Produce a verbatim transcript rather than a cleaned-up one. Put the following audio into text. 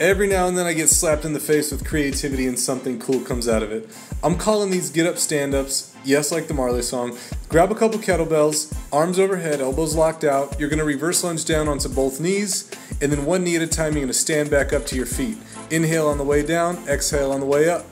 Every now and then I get slapped in the face with creativity and something cool comes out of it. I'm calling these get up stand-ups, yes, like the Marley song. Grab a couple kettlebells, arms overhead, elbows locked out. You're gonna reverse lunge down onto both knees, and then one knee at a time you're gonna stand back up to your feet. Inhale on the way down, exhale on the way up.